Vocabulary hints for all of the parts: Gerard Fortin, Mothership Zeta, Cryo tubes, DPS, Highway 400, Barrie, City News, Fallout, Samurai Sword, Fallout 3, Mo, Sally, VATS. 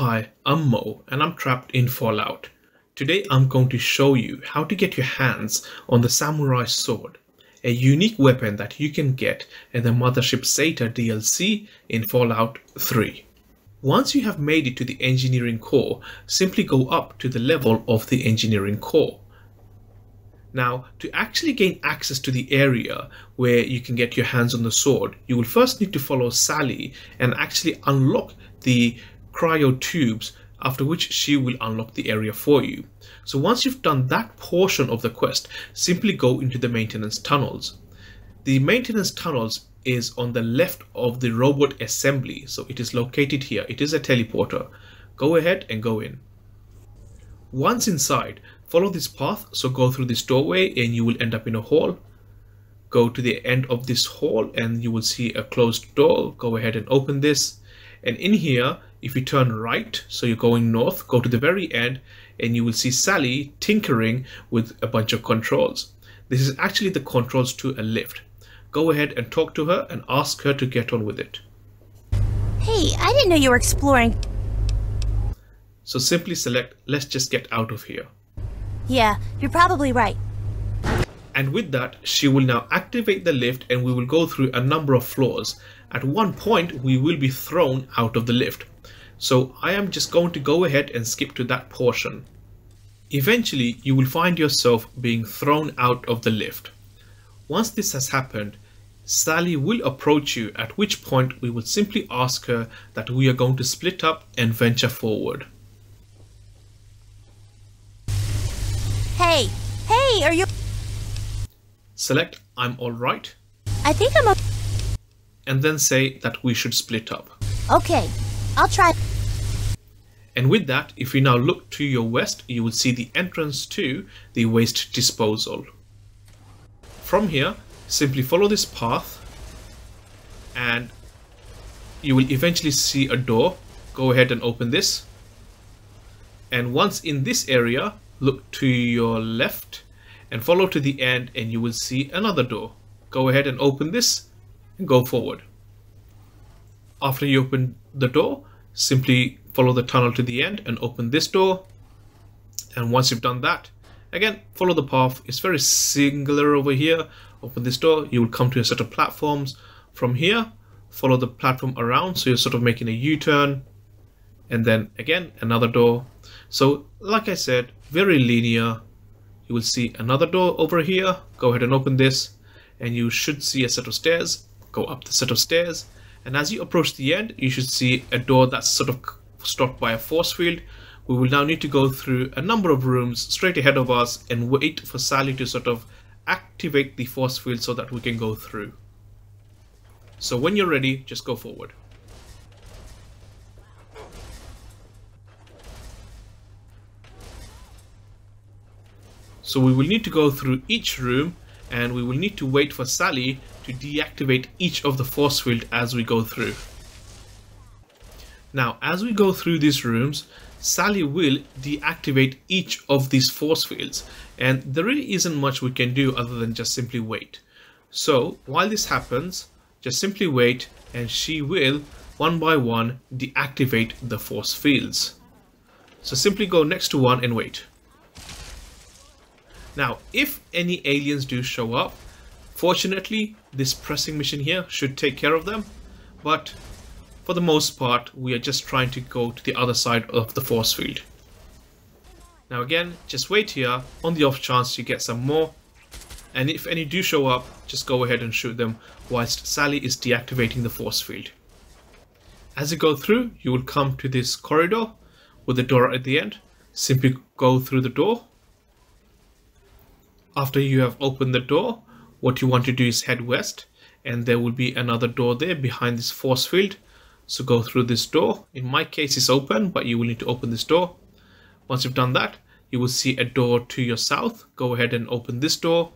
Hi, I'm Mo and I'm trapped in Fallout. Today I'm going to show you how to get your hands on the Samurai Sword, a unique weapon that you can get in the Mothership Zeta DLC in Fallout 3. Once you have made it to the Engineering Core, simply go up to the level of the Engineering Core. Now, to actually gain access to the area where you can get your hands on the sword, you will first need to follow Sally and actually unlock the Cryo tubes, after which she will unlock the area for you. So once you've done that portion of the quest, simply go into the maintenance tunnels. The maintenance tunnels is on the left of the robot assembly, so it is located here. It is a teleporter. Go ahead and go in. Once inside, follow this path, so go through this doorway and you will end up in a hall. Go to the end of this hall and you will see a closed door. Go ahead and open this, and in here, if you turn right, so you're going north, go to the very end and you will see Sally tinkering with a bunch of controls. This is actually the controls to a lift. Go ahead and talk to her and ask her to get on with it. Hey, I didn't know you were exploring. So simply select, let's just get out of here. Yeah, you're probably right. And with that, she will now activate the lift and we will go through a number of floors. At one point, we will be thrown out of the lift. So I am just going to go ahead and skip to that portion. Eventually, you will find yourself being thrown out of the lift. Once this has happened, Sally will approach you, at which point we would simply ask her that we are going to split up and venture forward. Hey, are you? Select I'm alright. I think I'm okay. And then say that we should split up. Okay. I'll try. And with that, if you now look to your west, you will see the entrance to the waste disposal. From here, simply follow this path and you will eventually see a door. Go ahead and open this. And once in this area, look to your left and follow to the end and you will see another door. Go ahead and open this and go forward. After you open the door, simply follow the tunnel to the end and open this door. And once you've done that, again, follow the path. It's very singular over here. Open this door, you will come to a set of platforms. From here, follow the platform around, so you're sort of making a U-turn. And then again, another door. So like I said, very linear. You will see another door over here. Go ahead and open this and you should see a set of stairs. Go up the set of stairs. And as you approach the end, you should see a door that's sort of stopped by a force field. We will now need to go through a number of rooms straight ahead of us and wait for Sally to sort of activate the force field so that we can go through. So when you're ready, just go forward. So we will need to go through each room and we will need to wait for Sally to deactivate each of the force field as we go through. Now, as we go through these rooms, Sally will deactivate each of these force fields, and there really isn't much we can do other than just simply wait. So while this happens, just simply wait and she will one by one deactivate the force fields. So simply go next to one and wait. Now, if any aliens do show up, fortunately, this pressing mission here should take care of them, but for the most part, we are just trying to go to the other side of the force field. Now again, just wait here on the off chance you get some more, and if any do show up, just go ahead and shoot them whilst Sally is deactivating the force field. As you go through, you will come to this corridor with a door at the end. Simply go through the door. After you have opened the door, what you want to do is head west, and there will be another door there behind this force field. So go through this door. In my case, it's open, but you will need to open this door. Once you've done that, you will see a door to your south. Go ahead and open this door.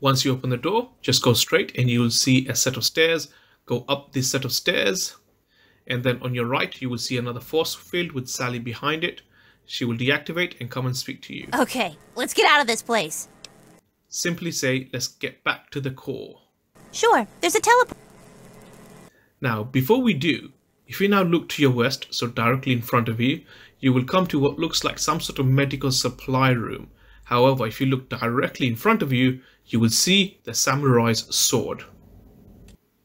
Once you open the door, just go straight and you will see a set of stairs. Go up this set of stairs, and then on your right, you will see another force field with Sally behind it. She will deactivate and come and speak to you. Okay, let's get out of this place. Simply say, let's get back to the core. Sure, there's a teleport. Now, before we do, If you now look to your west, so directly in front of you, you will come to what looks like some sort of medical supply room. However, if you look directly in front of you, you will see the Samurai's Sword.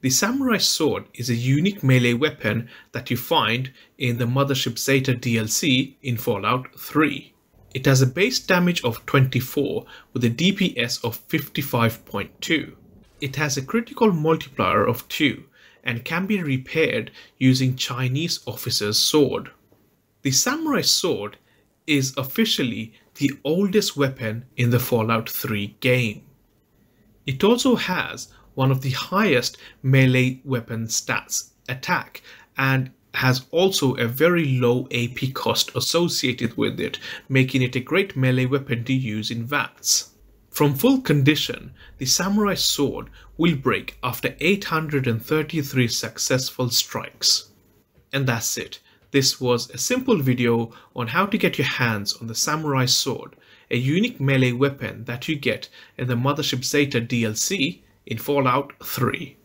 The Samurai Sword is a unique melee weapon that you find in the Mothership Zeta DLC in Fallout 3. It has a base damage of 24 with a DPS of 55.2. It has a critical multiplier of 2 and can be repaired using Chinese officer's sword. The Samurai Sword is officially the oldest weapon in the Fallout 3 game. It also has one of the highest melee weapon stats attack and has also a very low AP cost associated with it, making it a great melee weapon to use in VATS. From full condition, the Samurai Sword will break after 833 successful strikes. And that's it. This was a simple video on how to get your hands on the Samurai Sword, a unique melee weapon that you get in the Mothership Zeta DLC in Fallout 3.